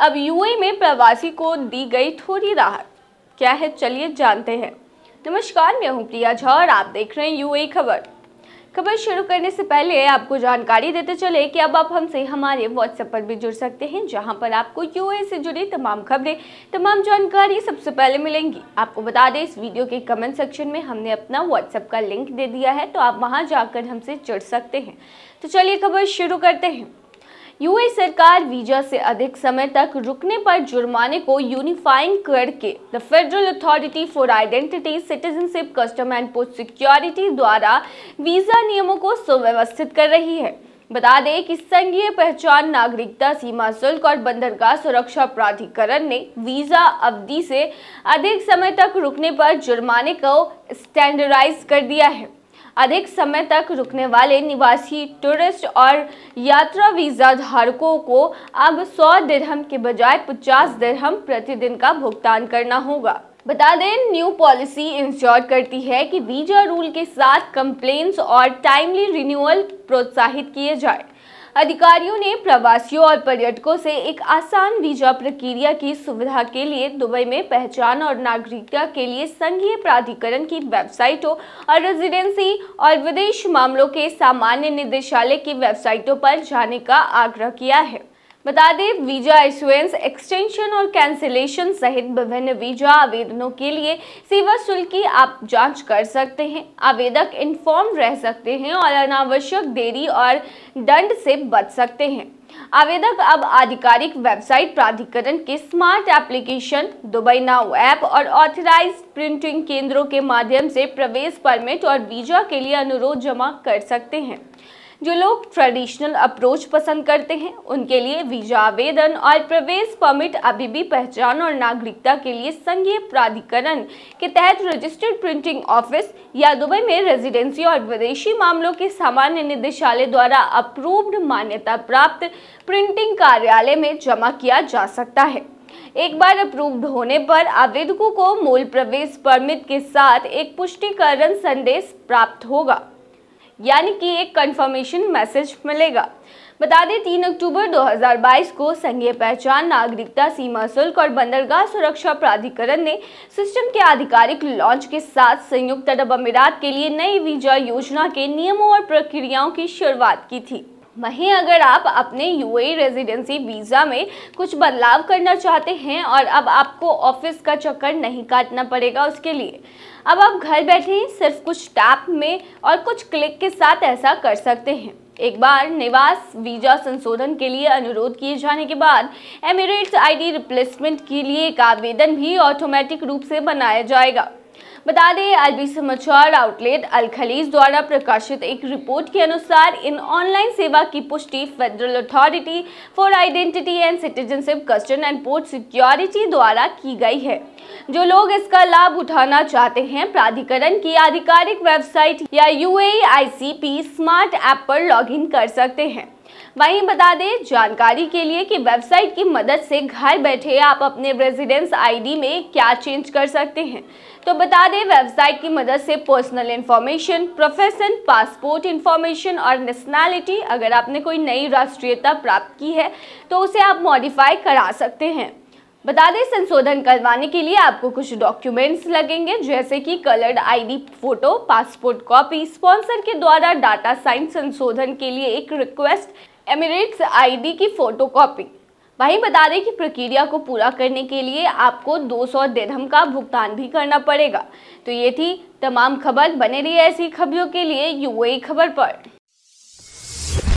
अब यूएई में प्रवासी को दी गई थोड़ी राहत, क्या है चलिए जानते हैं। नमस्कार, मैं हूं प्रिया झा और आप देख रहे हैं यूएई खबर। शुरू करने से पहले आपको जानकारी देते चले कि अब आप हमसे हमारे व्हाट्सएप पर भी जुड़ सकते हैं, जहां पर आपको यूएई से जुड़ी तमाम खबरें, तमाम जानकारी सबसे पहले मिलेंगी। आपको बता दें, इस वीडियो के कमेंट सेक्शन में हमने अपना व्हाट्सएप का लिंक दे दिया है, तो आप वहां जाकर हमसे जुड़ सकते हैं। तो चलिए खबर शुरू करते हैं। यूए सरकार वीजा से अधिक समय तक रुकने पर जुर्माने को यूनिफाइंग करके the federal authority for identity citizenship custom and post security द्वारा वीजा नियमों को सुव्यवस्थित कर रही है। बता दें कि संघीय पहचान, नागरिकता, सीमा शुल्क और बंदरगाह सुरक्षा प्राधिकरण ने वीजा अवधि से अधिक समय तक रुकने पर जुर्माने को स्टैंडर्डाइज कर दिया है। अधिक समय तक रुकने वाले निवासी, टूरिस्ट और यात्रा वीज़ा धारकों को अब 100 दिरहम के बजाय 50 दिरहम प्रतिदिन का भुगतान करना होगा। बता दें, न्यू पॉलिसी इंश्योर करती है कि वीज़ा रूल के साथ कंप्लेंट्स और टाइमली रिन्यूअल प्रोत्साहित किए जाए। अधिकारियों ने प्रवासियों और पर्यटकों से एक आसान वीजा प्रक्रिया की सुविधा के लिए दुबई में पहचान और नागरिकता के लिए संघीय प्राधिकरण की वेबसाइटों और रेजिडेंसी और विदेश मामलों के सामान्य निदेशालय की वेबसाइटों पर जाने का आग्रह किया है। बता दें, वीजा इशुएंस, एक्सटेंशन और कैंसिलेशन सहित विभिन्न वीजा आवेदनों के लिए सेवा शुल्क की आप जांच कर सकते हैं। आवेदक इन्फॉर्म रह सकते हैं और अनावश्यक देरी और दंड से बच सकते हैं। आवेदक अब आधिकारिक वेबसाइट, प्राधिकरण के smart application, Dubai now app और ऑथराइज प्रिंटिंग केंद्रों के माध्यम से प्रवेश परमिट और वीजा के लिए अनुरोध जमा कर सकते हैं। जो लोग ट्रेडिशनल अप्रोच पसंद करते हैं, उनके लिए वीजा आवेदन और प्रवेश परमिट अभी भी पहचान और नागरिकता के लिए संघीय प्राधिकरण के तहत रजिस्टर्ड प्रिंटिंग ऑफिस या दुबई में रेजिडेंसी और विदेशी मामलों के सामान्य निदेशालय द्वारा अप्रूव्ड मान्यता प्राप्त प्रिंटिंग कार्यालय में जमा किया जा सकता है। एक बार अप्रूव्ड होने पर आवेदकों को मूल प्रवेश परमिट के साथ एक पुष्टिकरण संदेश प्राप्त होगा, यानी कि एक कंफर्मेशन मैसेज मिलेगा। बता दें, 3 अक्टूबर 2022 को संघीय पहचान, नागरिकता, सीमा शुल्क और बंदरगाह सुरक्षा प्राधिकरण ने सिस्टम के आधिकारिक लॉन्च के साथ संयुक्त अरब अमीरात के लिए नई वीजा योजना के नियमों और प्रक्रियाओं की शुरुआत की थी। वहीं अगर आप अपने यूए रेजिडेंसी वीज़ा में कुछ बदलाव करना चाहते हैं और अब आपको ऑफिस का चक्कर नहीं काटना पड़ेगा, उसके लिए अब आप घर बैठे सिर्फ कुछ टैप में और कुछ क्लिक के साथ ऐसा कर सकते हैं। एक बार निवास वीज़ा संशोधन के लिए अनुरोध किए जाने के बाद एमिरेट्स आईडी रिप्लेसमेंट के लिए एक आवेदन भी ऑटोमेटिक रूप से बनाया जाएगा। बता दें, अरबी समाचार आउटलेट अल खलीज द्वारा प्रकाशित एक रिपोर्ट के अनुसार इन ऑनलाइन सेवा की पुष्टि federal authority for identity and citizenship custom and post security द्वारा की गई है। जो लोग इसका लाभ उठाना चाहते हैं, प्राधिकरण की आधिकारिक वेबसाइट या UAICP स्मार्ट ऐप पर लॉगिन कर सकते हैं। वहीं बता दें, जानकारी के लिए कि वेबसाइट की मदद से घर बैठे आप अपने रेजिडेंस आईडी में क्या चेंज कर सकते हैं, तो बता दें, वेबसाइट की मदद से personal information, profession, passport information और नेशनैलिटी, अगर आपने कोई नई राष्ट्रीयता प्राप्त की है तो उसे आप मॉडिफाई करा सकते हैं। बता दें, संशोधन करवाने के लिए आपको कुछ डॉक्यूमेंट्स लगेंगे, जैसे कि coloured ID photo, passport copy. Sponsor के द्वारा डाटा साइन संशोधन के लिए एक रिक्वेस्ट, एमिरेट्स आईडी की फोटो कॉपी। वहीं बता दें कि प्रक्रिया को पूरा करने के लिए आपको 200 दिरहम का भुगतान भी करना पड़ेगा। तो ये थी तमाम खबर। बने रहिए ऐसी खबरों के लिए यूएई खबर पर।